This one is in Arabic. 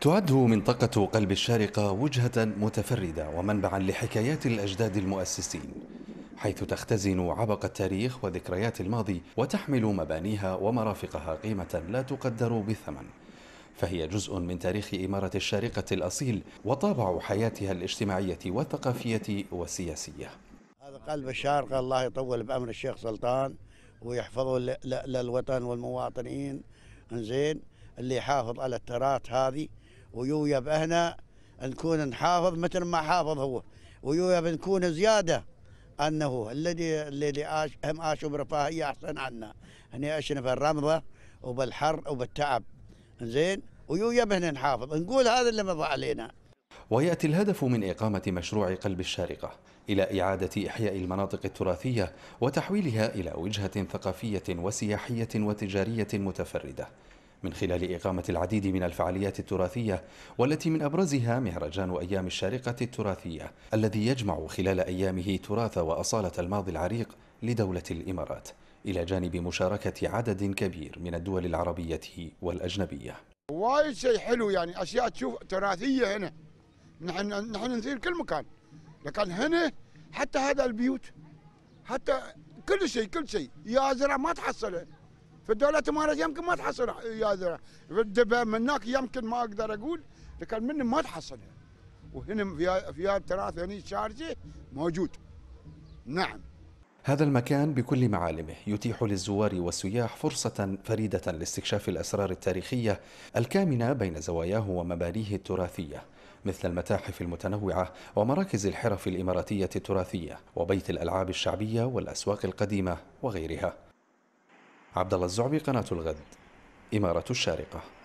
تعد منطقة قلب الشارقة وجهة متفردة ومنبعا لحكايات الأجداد المؤسسين، حيث تختزن عبق التاريخ وذكريات الماضي، وتحمل مبانيها ومرافقها قيمة لا تقدر بالثمن، فهي جزء من تاريخ إمارة الشارقة الأصيل وطابع حياتها الاجتماعية والثقافية والسياسية. هذا قلب الشارقة، الله يطول بأمر الشيخ سلطان ويحفظه للوطن والمواطنين، انزين اللي يحافظ على التراث هذه ويويا بأهنا نكون نحافظ مثل ما حافظ هو، ويويا بنكون زيادة أنه الذي هم عاشوا برفاهية أحسن عنا، هني عشنا بالرمضة وبالحر وبالتعب، زين ويويا بهنا نحافظ، نقول هذا اللي مضى علينا. ويأتي الهدف من إقامة مشروع قلب الشارقة إلى إعادة إحياء المناطق التراثية وتحويلها إلى وجهة ثقافية وسياحية وتجارية متفردة، من خلال إقامة العديد من الفعاليات التراثية، والتي من أبرزها مهرجان أيام الشارقة التراثية الذي يجمع خلال أيامه تراث وأصالة الماضي العريق لدولة الإمارات، إلى جانب مشاركة عدد كبير من الدول العربية والأجنبية. وايد شيء حلو، يعني أشياء تشوف تراثية هنا، نحن نزير كل مكان، لكن هنا حتى هذا البيوت، حتى كل شيء يا زرع ما تحصله في الدولة الإمارات، يمكن ما تحصل يا زرع في الدبا منك، يمكن ما أقدر أقول لكن منه ما تحصلها، وهنا في هذا التراث هني الشارقة موجود. نعم، هذا المكان بكل معالمه يتيح للزوار والسياح فرصة فريدة لاستكشاف الأسرار التاريخية الكامنة بين زواياه ومبانيه التراثية، مثل المتاحف المتنوعة ومراكز الحرف الإماراتية التراثية وبيت الألعاب الشعبية والأسواق القديمة وغيرها. عبدالله الزعبي، قناة الغد، إمارة الشارقة.